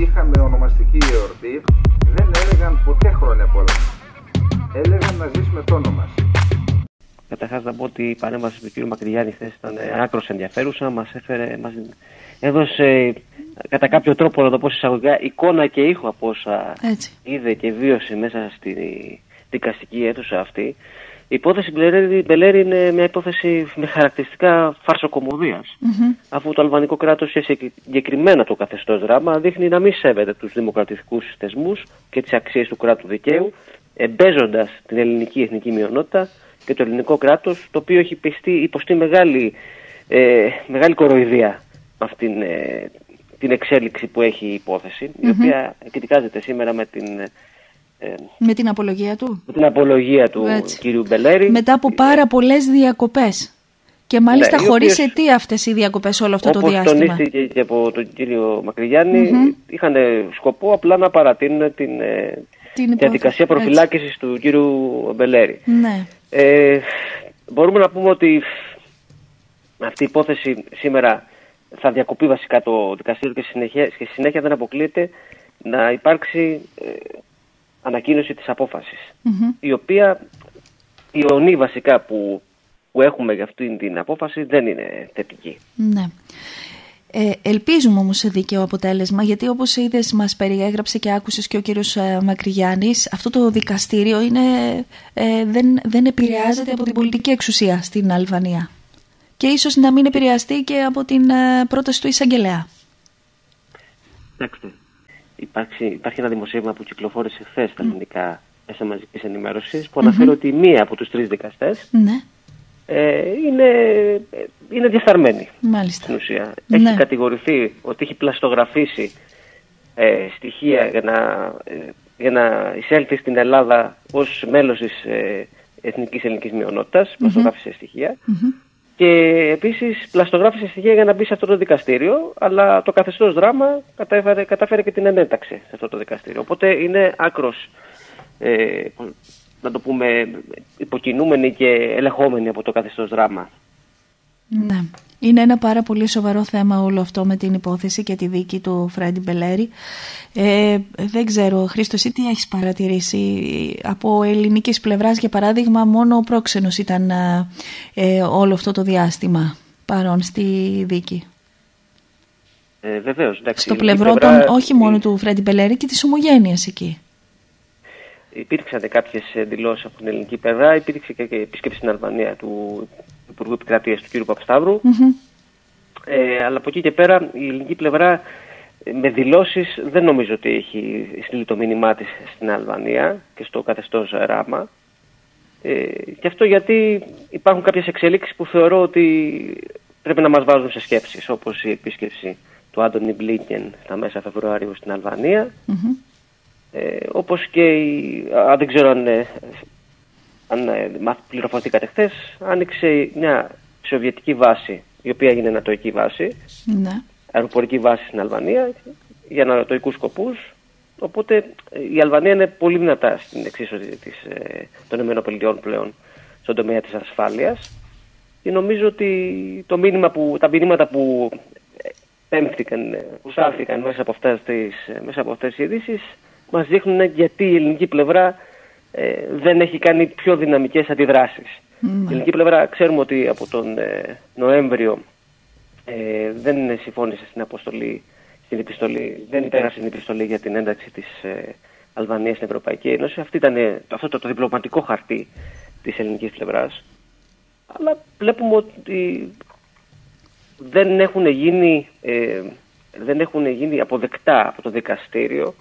είχαμε ονομαστική εορτή, δεν έλεγαν ποτέ χρόνια πολλά. Έλεγαν να ζήσουμε το όνομα. Καταρχάς να πω ότι η παρέμβαση του κ. Μακρυγιάννη χθες ήταν άκρως ενδιαφέρουσα. Μας έδωσε κατά κάποιο τρόπο, να το πω εισαγωγικά, εικόνα και ήχο από όσα είδε και βίωσε μέσα στη δικαστική αίθουσα αυτή. Η υπόθεση Μπελέρη είναι μια υπόθεση με χαρακτηριστικά φαρσοκομωδίας, αφού το αλβανικό κράτος και συγκεκριμένα το καθεστώς Ράμα δείχνει να μην σέβεται τους δημοκρατικούς θεσμούς και τις αξίες του κράτου δικαίου, εμπέζοντας την ελληνική εθνική μειονότητα και το ελληνικό κράτος, το οποίο έχει υποστεί μεγάλη κοροϊδία αυτήν την εξέλιξη που έχει η υπόθεση, η οποία εκδικάζεται σήμερα με την απολογία του. Με την απολογία του κυρίου Μπελέρη. Μετά από πάρα πολλές διακοπές. Και μάλιστα χωρίς αιτία αυτές οι διακοπές όλο αυτό το διάστημα. Όπως τονίστηκε και από τον κύριο Μακρυγιάννη, είχαν σκοπό απλά να παρατείνουν την διαδικασία προφυλάκησης του κύριου Μπελέρη. Ναι. Μπορούμε να πούμε ότι αυτή η υπόθεση σήμερα θα διακοπεί βασικά το δικαστήριο και στη συνέχεια δεν αποκλείεται να υπάρξει ανακοίνωση της απόφασης, η οποία η ονή βασικά που έχουμε για αυτή την απόφαση δεν είναι θετική. Ναι. Ελπίζουμε όμως σε δίκαιο αποτέλεσμα, γιατί όπως είδες, μας περιέγραψε και άκουσες και ο κύριος Μακρυγιάννης, αυτό το δικαστήριο δεν επηρεάζεται από την πολιτική εξουσία στην Αλβανία και ίσως να μην επηρεαστεί και από την πρόταση του εισαγγελέα. Κοιτάξτε, υπάρχει ένα δημοσίευμα που κυκλοφόρησε χθες στα ελληνικά μέσα μαζικής ενημέρωσης που αναφέρει ότι μία από τους τρεις δικαστές είναι διεφθαρμένη στην ουσία. Έχει κατηγορηθεί ότι έχει πλαστογραφήσει στοιχεία για να εισέλθει στην Ελλάδα ως μέλος της εθνικής ελληνικής μειονότητας, πλαστογράφησε στοιχεία. Και επίσης πλαστογράφησε στοιχεία για να μπει σε αυτό το δικαστήριο, αλλά το καθεστώς Ράμα κατάφερε και την ενέταξε σε αυτό το δικαστήριο. Οπότε είναι άκρος, να το πούμε, υποκινούμενη και ελεγχόμενη από το καθεστώς Ράμα. Ναι. Είναι ένα πάρα πολύ σοβαρό θέμα όλο αυτό με την υπόθεση και τη δίκη του Φρέντι Μπελέρη. Δεν ξέρω, Χρήστο, εσύ τι έχεις παρατηρήσει από ελληνικής πλευράς? Για παράδειγμα, μόνο ο πρόξενος ήταν όλο αυτό το διάστημα παρόν στη δίκη. Βεβαίως. Εντάξει, στο πλευρό όχι μόνο του Φρέντι Μπελέρη και της ομογένειας εκεί. Υπήρξαν κάποιες δηλώσεις από την ελληνική πλευρά, υπήρξε και επίσκεψη στην Αλβανία του Υπουργού Επικρατείας, του κ. Παπσταύρου. Αλλά από εκεί και πέρα η ελληνική πλευρά με δηλώσεις δεν νομίζω ότι έχει στείλει το μήνυμά της στην Αλβανία και στο καθεστώς Ράμα. Και αυτό γιατί υπάρχουν κάποιες εξελίξεις που θεωρώ ότι πρέπει να μας βάζουν σε σκέψεις, όπως η επίσκεψη του Άντων Νιμπλίκεν στα μέσα Φεβρουαρίου στην Αλβανία. Όπως και, δεν ξέρω αν πληροφορηθήκατε χθες, άνοιξε μια σοβιετική βάση, η οποία έγινε νατοϊκή βάση, αεροπορική βάση στην Αλβανία, για νατοϊκούς σκοπούς. Οπότε η Αλβανία είναι πολύ δυνατά στην εξίσωση των ΗΠΑ πλέον στον τομέα της ασφάλειας. Και νομίζω ότι τα μηνύματα που στάθηκαν μέσα από αυτές τις ειδήσεις μας δείχνουν γιατί η ελληνική πλευρά δεν έχει κάνει πιο δυναμικές αντιδράσεις. Η ελληνική πλευρά ξέρουμε ότι από τον Νοέμβριο δεν συμφώνησε στην επιστολή, δεν υπέρασε την επιστολή για την ένταξη της Αλβανίας στην Ευρωπαϊκή Ένωση. Αυτή ήταν αυτό το διπλωματικό χαρτί της ελληνικής πλευράς. Αλλά βλέπουμε ότι δεν έχουν γίνει αποδεκτά από το δικαστήριο,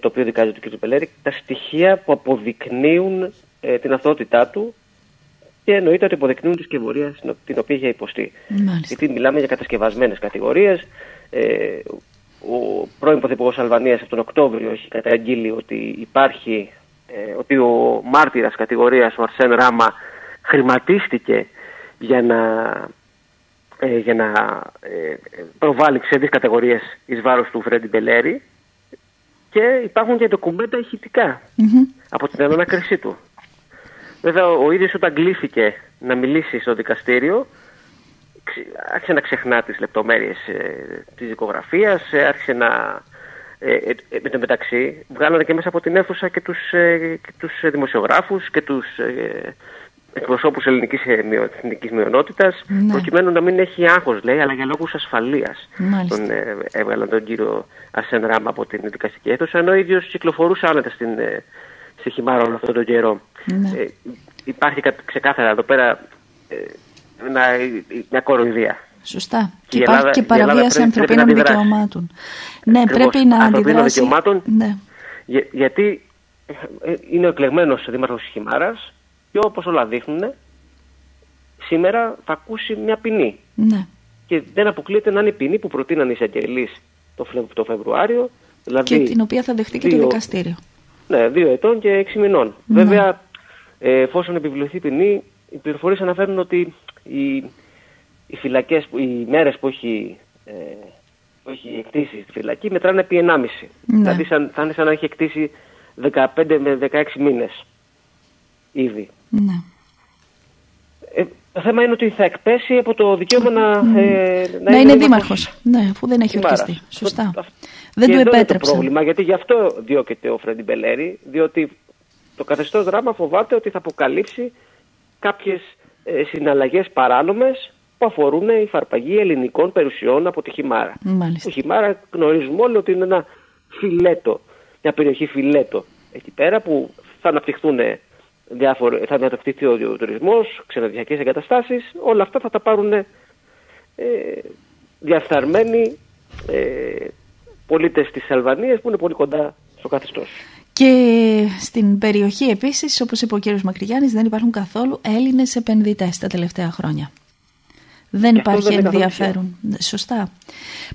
το οποίο δικάζει του κ. Μπελέρη, τα στοιχεία που αποδεικνύουν την αθωότητά του, και εννοείται ότι αποδεικνύουν τη σκευωρία την οποία είχε υποστεί. Γιατί μιλάμε για κατασκευασμένες κατηγορίες. Ο πρώην Πρωθυπουργός Αλβανίας από τον Οκτώβριο έχει καταγγείλει ότι ότι ο μάρτυρας κατηγορίας, ο Αρσέν Ράμα, χρηματίστηκε για να προβάλλει ξένες κατηγορίες εις βάρος του Φρέντι Μπελέρη. Και υπάρχουν και ντοκουμέντα ηχητικά από την ανάκρισή του. Βέβαια, ο ίδιος όταν κλήθηκε να μιλήσει στο δικαστήριο, άρχισε να ξεχνά τις λεπτομέρειες της δικογραφίας, άρχισε να Εν τω μεταξύ, βγάλανε και μέσα από την αίθουσα και τους δημοσιογράφους και τους εκπροσώπους ελληνικής μειονότητας, ναι, προκειμένου να μην έχει άγχος, λέει, αλλά για λόγους ασφαλείας. Μάλιστα. Τον έβγαλαν τον κύριο Αρσέν Ράμα από την δικαστική αίθουσα, ενώ ο ίδιος κυκλοφορούσε άνετα στη Χιμάρα όλο αυτόν τον καιρό. Ναι. Υπάρχει ξεκάθαρα εδώ πέρα μια κοροϊδία. Σωστά. Και παραβίαση ανθρωπίνων δικαιωμάτων. Ναι, πρέπει να αντιδράσει. Ναι. Γιατί είναι ο εκλεγμένος δήμαρχος της Χιμάρας και όπως όλα δείχνουν, σήμερα θα ακούσει μια ποινή. Ναι. Και δεν αποκλείεται να είναι η ποινή που προτείναν οι εισαγγελείς το Φεβρουάριο. Δηλαδή και την οποία θα δεχτεί και το δικαστήριο. Ναι, 2 ετών και 6 μηνών. Ναι. Βέβαια, εφόσον επιβληθεί ποινή, οι πληροφορίες αναφέρουν ότι οι φυλακές, οι μέρες που έχει εκτίσει στη φυλακή μετράνε επί 1,5. Ναι. Δηλαδή θα είναι σαν να έχει εκτίσει 15 με 16 μήνες ήδη. Ναι. Το θέμα είναι ότι θα εκπέσει από το δικαίωμα να είναι δήμαρχος. Ναι, αφού δεν έχει ορκιστεί. Σωστά. Δεν του επέτρεψε. Αυτό το πρόβλημα, γιατί γι' αυτό διώκεται ο Φρέντι Μπελέρη, διότι το καθεστώς Ράμα φοβάται ότι θα αποκαλύψει κάποιες συναλλαγές παράνομες που αφορούν η υφαρπαγή ελληνικών περιουσιών από τη Χιμάρα. Η Χιμάρα γνωρίζουμε όλοι ότι είναι ένα φιλέτο, μια περιοχή φιλέτο εκεί πέρα που θα αναπτυχθούν θα αναπτυχθεί ο τουρισμός, ξενοδοχειακές εγκαταστάσεις, όλα αυτά θα τα πάρουν διαφθαρμένοι πολίτες της Αλβανίας που είναι πολύ κοντά στο καθεστώς. Και στην περιοχή επίσης, όπως είπε ο κύριος Μακρυγιάννης, δεν υπάρχουν καθόλου Έλληνες επενδυτές τα τελευταία χρόνια. Δεν υπάρχει ενδιαφέρον. Σωστά.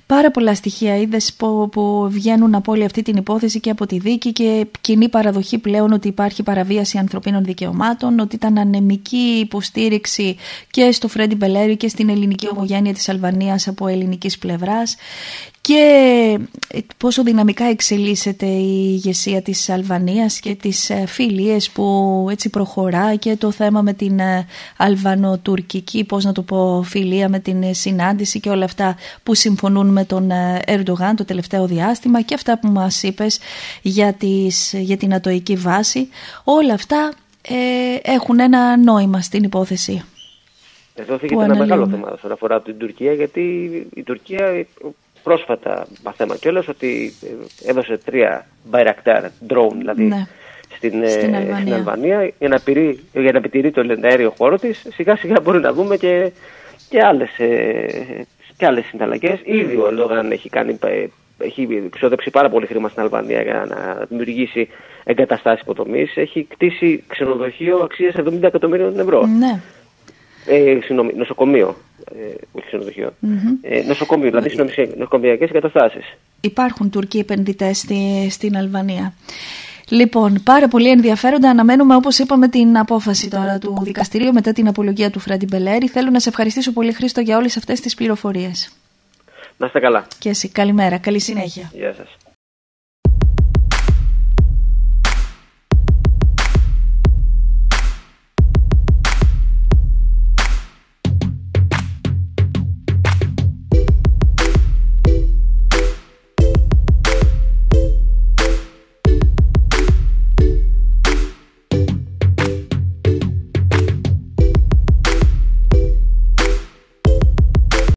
Πάρα πολλά στοιχεία είδες που βγαίνουν από όλη αυτή την υπόθεση και από τη δίκη και κοινή παραδοχή πλέον ότι υπάρχει παραβίαση ανθρωπίνων δικαιωμάτων, ότι ήταν ανεμική υποστήριξη και στο Φρέντι Μπελέρη και στην ελληνική ομογένεια της Αλβανίας από ελληνικής πλευράς και πόσο δυναμικά εξελίσσεται η ηγεσία της Αλβανίας και τις φιλίες που έτσι προχωρά και το θέμα με την αλβανοτουρκική, πώς να το πω, φιλία με την συνάντηση και όλα αυτά που συμφωνούν με τον Ερντογάν το τελευταίο διάστημα και αυτά που μας είπες για την ατοϊκή βάση. Όλα αυτά έχουν ένα νόημα στην υπόθεση. Εδώ θίγεται ένα μεγάλο θέμα όσον αφορά την Τουρκία, γιατί η Τουρκία πρόσφατα μαθαίμα κιόλας ότι έδωσε 3 Bayraktar drone, δηλαδή, ναι, στην Αλβανία για να επιτηρεί τον αέριο χώρο της. Σιγά σιγά μπορεί να δούμε και άλλες συναλλαγές. Ήδη ο Ερντογάν έχει ξοδέψει πάρα πολύ χρήμα στην Αλβανία για να δημιουργήσει εγκαταστάσεις υποδομής. Έχει κτίσει ξενοδοχείο αξίας 70 εκατομμύριων ευρώ. Ναι. Νοσοκομείο. Όχι ξενοδοχείο. Mm-hmm. Νοσοκομείο, δηλαδή νοσοκομιακές εγκαταστάσεις. Υπάρχουν Τουρκοί επενδυτές στην Αλβανία. Λοιπόν, πάρα πολύ ενδιαφέροντα. Αναμένουμε, όπως είπαμε, την απόφαση τώρα του δικαστηρίου μετά την απολογία του Φρέντι Μπελέρη. Θέλω να σε ευχαριστήσω πολύ, Χρήστο, για όλες αυτές τις πληροφορίες. Να είστε καλά. Και εσύ. Καλημέρα. Καλή συνέχεια. Γεια σας.